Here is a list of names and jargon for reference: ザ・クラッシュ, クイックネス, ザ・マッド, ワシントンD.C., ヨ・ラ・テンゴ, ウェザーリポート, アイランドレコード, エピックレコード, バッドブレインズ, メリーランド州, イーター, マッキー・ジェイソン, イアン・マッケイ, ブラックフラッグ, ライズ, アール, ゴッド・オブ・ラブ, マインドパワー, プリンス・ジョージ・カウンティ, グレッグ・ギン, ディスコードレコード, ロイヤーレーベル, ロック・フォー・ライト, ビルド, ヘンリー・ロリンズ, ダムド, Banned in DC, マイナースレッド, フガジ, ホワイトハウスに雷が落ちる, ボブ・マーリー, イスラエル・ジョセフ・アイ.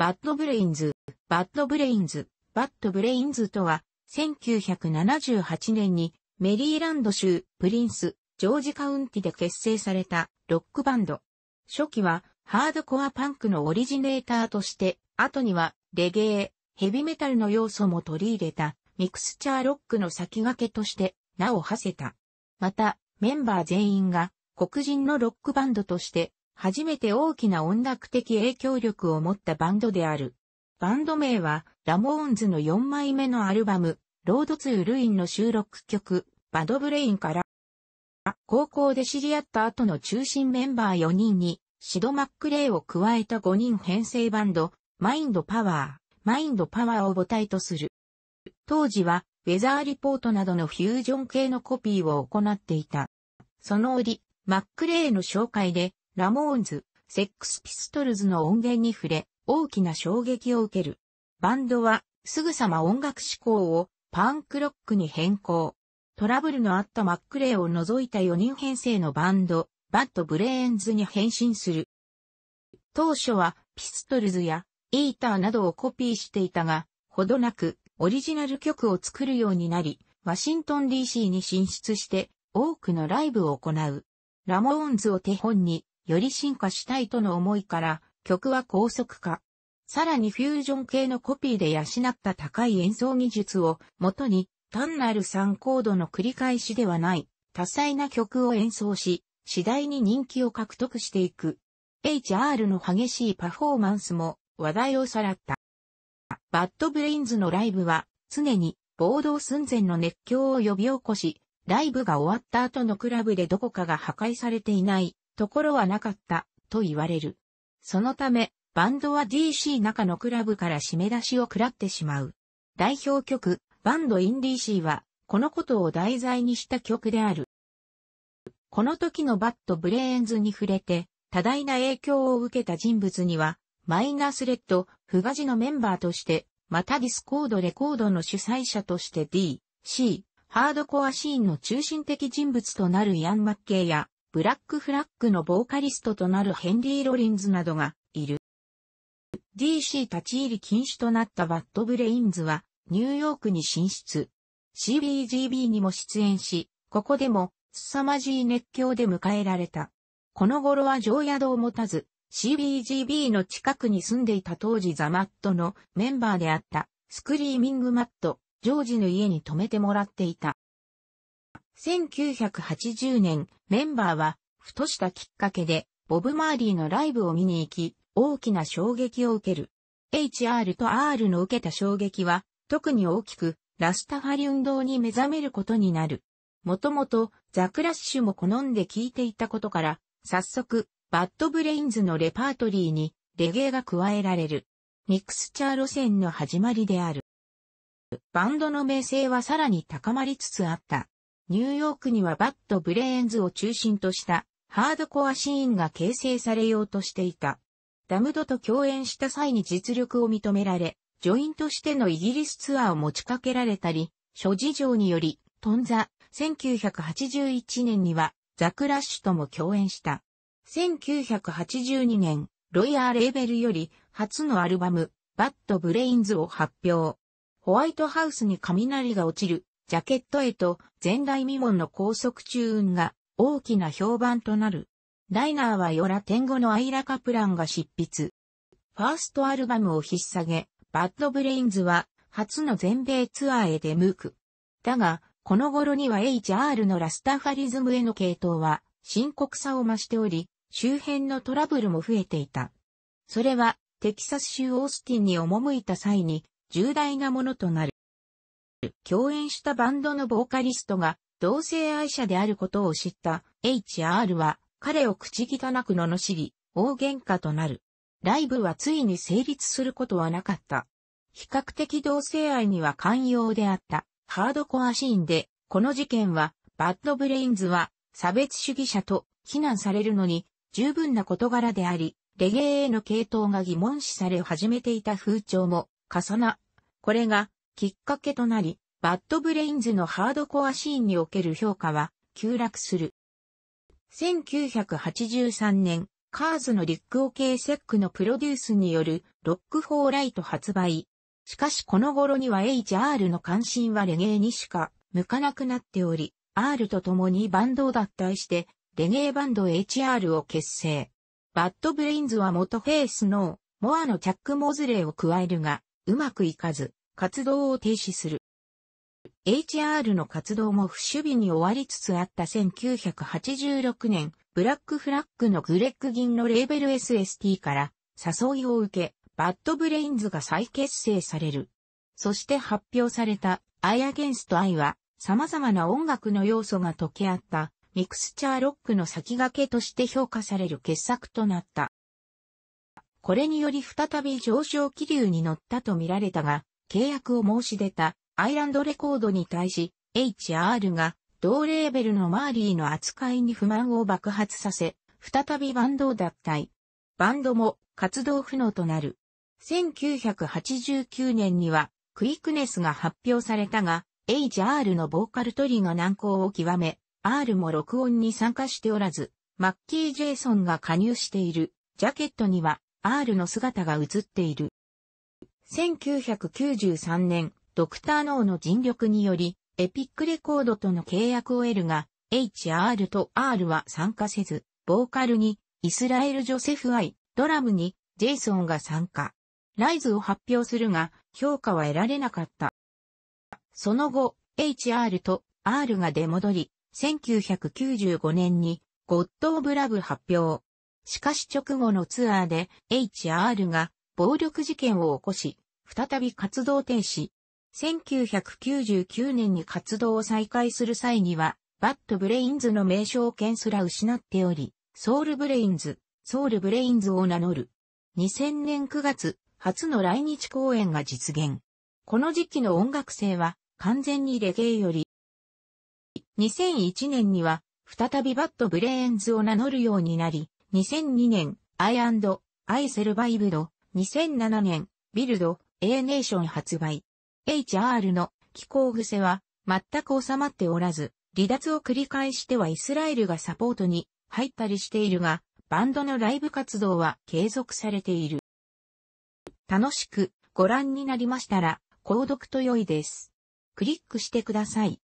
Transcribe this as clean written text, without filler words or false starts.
バッドブレインズ、バッドブレインズ、バッドブレインズとは、1978年にメリーランド州プリンス、ジョージカウンティで結成されたロックバンド。初期はハードコアパンクのオリジネーターとして、後にはレゲエ、ヘビメタルの要素も取り入れたミクスチャーロックの先駆けとして名を馳せた。また、メンバー全員が黒人のロックバンドとして初めて大きな音楽的影響力を持ったバンドである。バンド名はラモーンズの4枚目のアルバムロード・ツー・ルインの収録曲バッド・ブレインから高校で知り合った後の中心メンバー4人にシド・マックレイを加えた5人編成バンドマインドパワーを母体とする。当時はウェザーリポートなどのフュージョン系のコピーを行っていた。その折、マックレイの紹介でラモーンズ、セックスピストルズの音源に触れ、大きな衝撃を受ける。バンドは、すぐさま音楽志向をパンクロックに変更。トラブルのあったマックレイを除いた4人編成のバンド、バッドブレインズに変身する。当初は、ピストルズやイーターなどをコピーしていたが、ほどなく、オリジナル曲を作るようになり、ワシントン DC に進出して、多くのライブを行う。ラモーンズを手本に、より進化したいとの思いから曲は高速化。さらにフュージョン系のコピーで養った高い演奏技術を元に単なる3コードの繰り返しではない多彩な曲を演奏し次第に人気を獲得していく。H.R. の激しいパフォーマンスも話題をさらった。バッドブレインズのライブは常に暴動寸前の熱狂を呼び起こしライブが終わった後のクラブでどこかが破壊されていないところはなかった、と言われる。そのため、バンドは DC 中のクラブから締め出しを食らってしまう。代表曲、Banned in DC は、このことを題材にした曲である。この時のバッド・ブレインズに触れて、多大な影響を受けた人物には、マイナースレッド、フガジのメンバーとして、またディスコードレコードの主催者として D.C. ハードコアシーンの中心的人物となるイアン・マッケイや、ブラックフラッグのボーカリストとなるヘンリー・ロリンズなどがいる。DC 立ち入り禁止となったバッドブレインズはニューヨークに進出。CBGB にも出演し、ここでも凄まじい熱狂で迎えられた。この頃は常宿を持たず、CBGB の近くに住んでいた当時ザ・マッドのメンバーであったスクリーミング・マッド、ジョージの家に泊めてもらっていた。1980年、メンバーは、ふとしたきっかけで、ボブ・マーリーのライブを見に行き、大きな衝撃を受ける。H.R. と R の受けた衝撃は、特に大きく、ラスタファリ運動に目覚めることになる。もともと、ザ・クラッシュも好んで聴いていたことから、早速、バッド・ブレインズのレパートリーに、レゲエが加えられる。ミクスチャー路線の始まりである。バンドの名声はさらに高まりつつあった。ニューヨークにはバッド・ブレインズを中心としたハードコアシーンが形成されようとしていた。ダムドと共演した際に実力を認められ、ジョインとしてのイギリスツアーを持ちかけられたり、諸事情により、1981年にはザ・クラッシュとも共演した。1982年、ロイヤーレーベルより初のアルバム、バッド・ブレインズを発表。ホワイトハウスに雷が落ちる。ジャケット絵と前代未聞の高速チューンが大きな評判となる。ライナーはヨラテン語のアイラ・カプランが執筆。ファーストアルバムを引っ提げ、バッドブレインズは初の全米ツアーへ出向く。だが、この頃には H.R. のラスタファリズムへの傾倒は深刻さを増しており、周辺のトラブルも増えていた。それはテキサス州オースティンに赴いた際に重大なものとなる。共演したバンドのボーカリストが同性愛者であることを知った H.R. は彼を口汚く罵り、大喧嘩となる。ライブはついに成立することはなかった。比較的同性愛には寛容であったハードコアシーンで、この事件はバッドブレインズは差別主義者と非難されるのに十分な事柄であり、レゲエへの傾倒が疑問視され始めていた風潮も重な。これがきっかけとなり、バッドブレインズのハードコアシーンにおける評価は急落する。1983年、カーズのリック・オケイ・セックのプロデュースによるロック・フォー・ライト発売。しかしこの頃には H.R. の関心はレゲエにしか向かなくなっており、R と共にバンドを脱退して、レゲエバンド H.R. を結成。バッドブレインズは元フェイスノー、モアのチャック・モズレーを加えるが、うまくいかず、活動を停止する。H.R. の活動も不守備に終わりつつあった1986年、ブラックフラッグのグレッグ・ギンのレーベル SST から誘いを受け、バッドブレインズが再結成される。そして発表された I against I は様々な音楽の要素が溶け合ったミクスチャーロックの先駆けとして評価される傑作となった。これにより再び上昇気流に乗ったと見られたが、契約を申し出たアイランドレコードに対し H.R. が同レーベルのマーリーの扱いに不満を爆発させ、再びバンドを脱退。バンドも活動不能となる。1989年にはクイックネスが発表されたが、H.R. のボーカル取りが難航を極め、R も録音に参加しておらず、マッキー・ジェイソンが加入しているジャケットには R の姿が映っている。1993年、ドクター・ノーの尽力により、エピックレコードとの契約を得るが、H.R. と R は参加せず、ボーカルにイスラエル・ジョセフ・アイ、ドラムにジェイソンが参加。ライズを発表するが、評価は得られなかった。その後、H.R. と R が出戻り、1995年に、ゴッド・オブ・ラブ発表。しかし直後のツアーで、H.R. が暴力事件を起こし、再び活動停止。1999年に活動を再開する際には、バッドブレインズの名称権すら失っており、ソウルブレインズを名乗る。2000年9月、初の来日公演が実現。この時期の音楽性は完全にレゲエより。2001年には、再びバッドブレインズを名乗るようになり、2002年、I and I survived、2007年、ビルド、A Nation発売。H.R. の気候癖は全く収まっておらず、離脱を繰り返してはイスラエルがサポートに入ったりしているが、バンドのライブ活動は継続されている。楽しくご覧になりましたら、購読と良いです。クリックしてください。